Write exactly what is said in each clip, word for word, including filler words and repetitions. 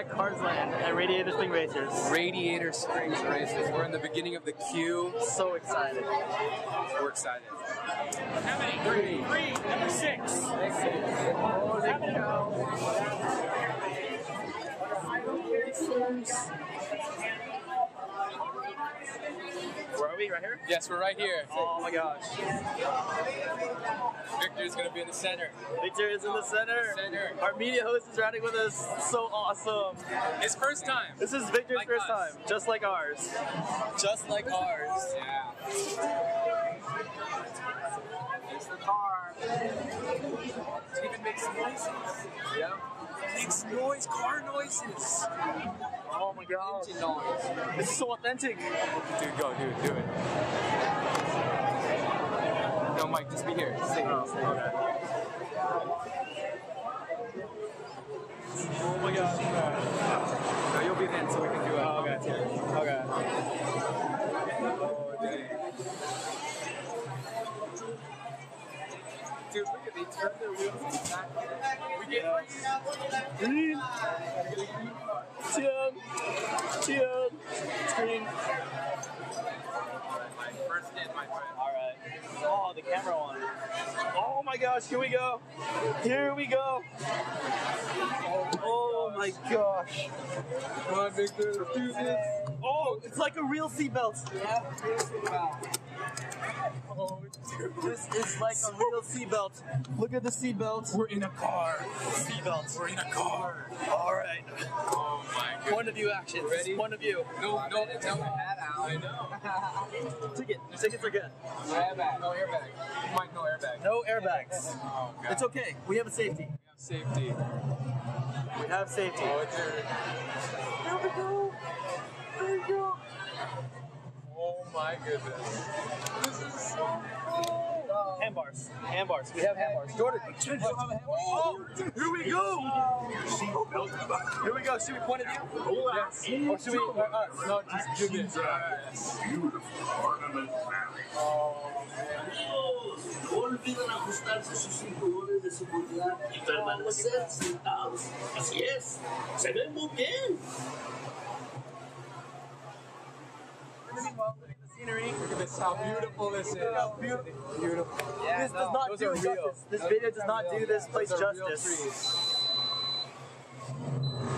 at Cars Land at Radiator Springs Racers. Radiator Springs Racers. We're in the beginning of the queue. So excited. We're excited. How many? Three. Three. Number six. Where are we? Right here? Yes, we're right here. Oh my gosh. Victor's going to be in the center. Victor is in the center. center. Our media host is riding with us. So awesome. His first time. This is Victor's like first us. time. Just like ours. Just like ours. Yeah. There's the car. It even makes noises. Yeah. Makes noise, car noises. Oh my god. Engine noise. It's so authentic. Dude, go, dude, do it. No, Mike, just be here. Stay here. Stay here. Oh my god. No, you'll be then so we can do it. Oh, okay. Okay. Oh, dang. Dude, look at they turn their wheels back. Yeah. Green. Tian. Tian. It's green. My first in, my friend. Alright. Oh, the camera on. Oh my gosh, here we go. Here we go. Oh my gosh. Come on, Victor. Let's do this. Oh, it's like a real seatbelt. Yeah, real seatbelt. Oh, dude. This is like a real seatbelt. Look at the seatbelt. We're in a car. Seatbelt. We're in a car. All right. Oh my goodness. Point of view action. Ready? Point of view. No, no. Tell me that out. I know. Ticket. Tickets are good. No airbag. No airbag. Mike, no airbag. No airbags. Oh, God. It's okay. We have a safety. We have safety. We have safety. Oh, dude. Here we go. Oh my goodness. This is so cool. Handbars. Handbars. We have handbars. Jordan. Oh, here we go. Here we go. Should we point it out? Yes. Or should we? Uh, no, just do this. Beautiful ornament valley. Oh, man. Olviden ajustarse sus cinturones de seguridad y permanecer sentados. Así es. Se ven muy bien. Look at the scenery. Look at this. How beautiful this is. How beautiful. Beautiful. Yeah, this no, does not do justice. This those video does not real, do this yeah. place those justice.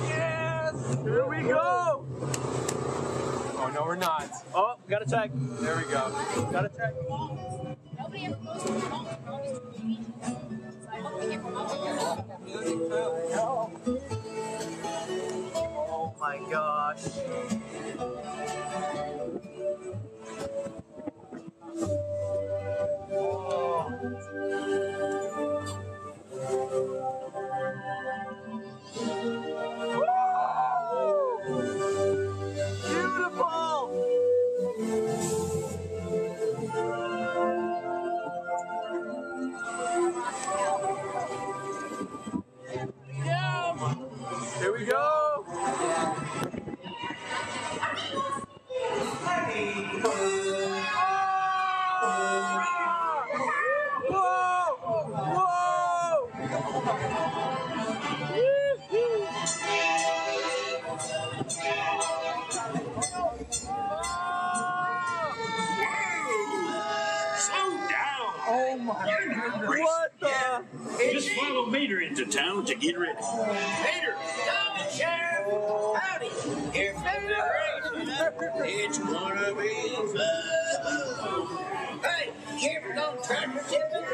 Yes! Here we go! Oh, no, we're not. Oh, we got a check. There we go. Got a check. Nobody ever goes to the home. I hope they get Oh my gosh. What the? Just follow Mater into town to get ready. Mater! Come, Sheriff! Howdy! Here's the race! It's gonna be fun! Hey! Sheriff, don't try to get them!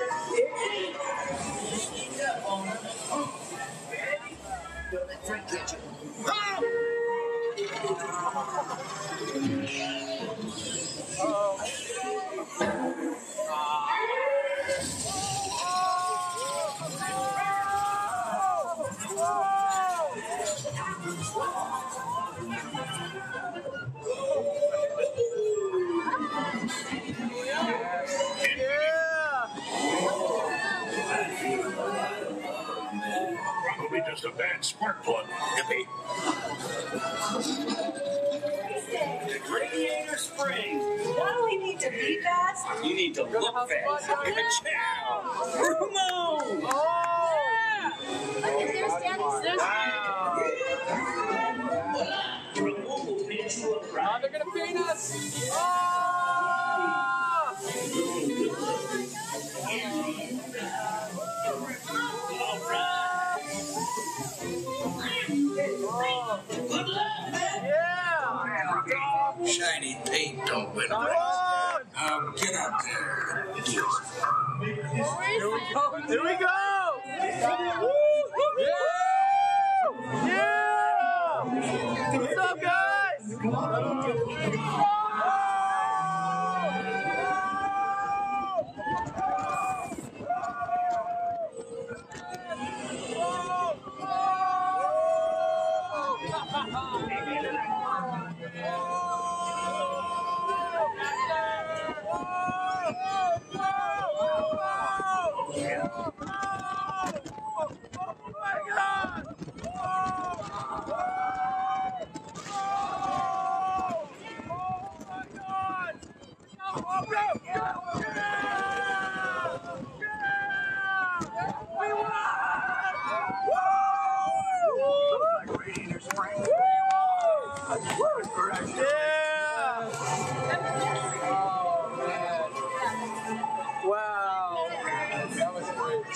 Just eat up on them. Ready? Go to that front kitchen. Oh! Ah! Probably just a bad spark plug, hippie. Radiator Springs. Why do we need to be fast? You need to look fast. Ciao. Bruno! Oh! Yeah. Look, they're standing. They're standing. Wow. Oh, they're gonna feed us! Oh! Good luck, man! Yeah! Shiny paint don't win a race. Um, get out there. Here we go! Here we go! Woo! Yeah! Yeah! What's up, guys? Oh!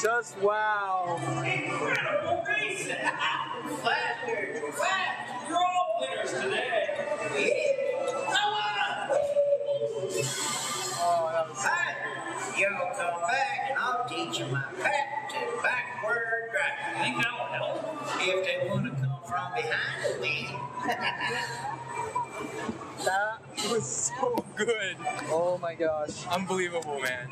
Just wow. Incredible race. Flatter, flat, you're all winners today. Oh, that was fun. Y'all come back and I'll teach you my patented backward drive. I think that will help if they want to come from behind me. That was so good. Oh my gosh. Unbelievable, man.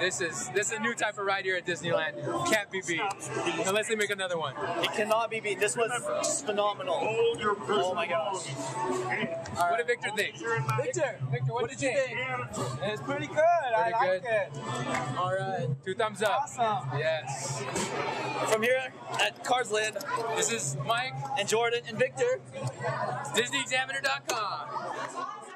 This is this is a new type of ride here at Disneyland. Can't be beat. Unless they make another one. It cannot be beat. This was just phenomenal. Oh my gosh. What did Victor think? Victor, Victor, what, what did you think? think? It's pretty good. Pretty I like good. it. All right. Two thumbs up. Awesome. Yes. From here at Cars Land, this is Mike and Jordan and Victor. Disney Examiner dot com.